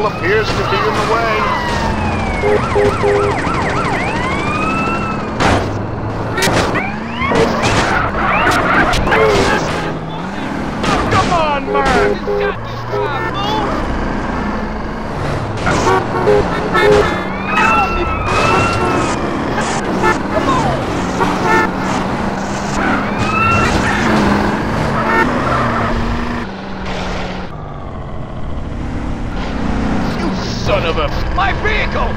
vehicle appears to be in the way. Come on, man! Son of a... My vehicle!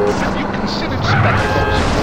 Have you considered spectacles?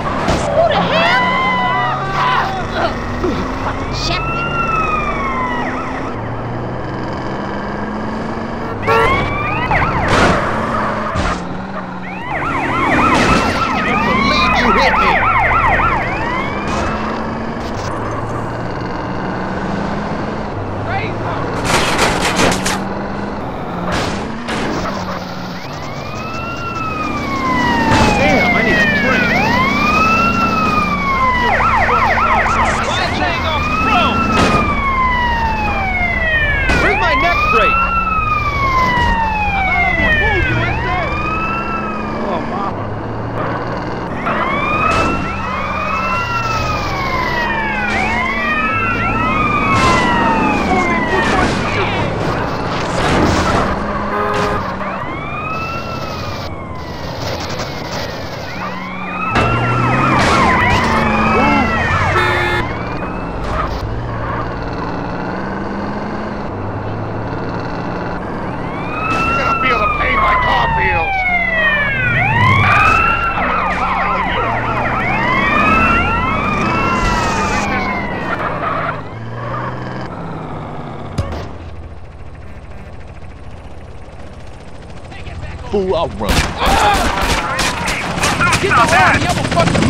What the hell? Fucking Chapman. I can't believe you hit me. Damn, I need a drink. Why take off the road? Bring my neck straight. I thought I would move you instead. Oh, mama. Fool, I'll run. Get on that!